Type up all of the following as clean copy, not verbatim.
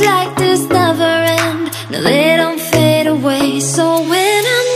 like this never end, no, they don't fade away. So when I'm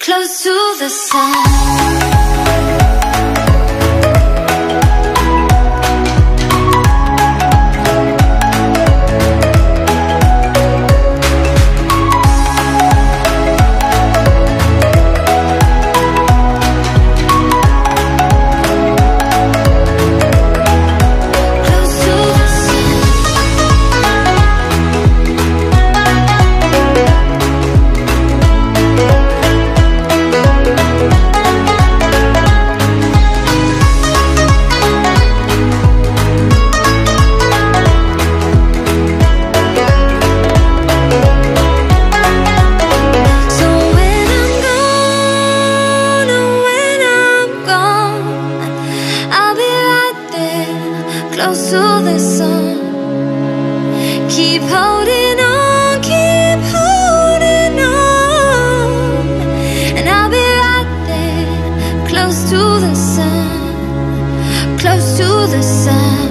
close to the sun, close to the sun.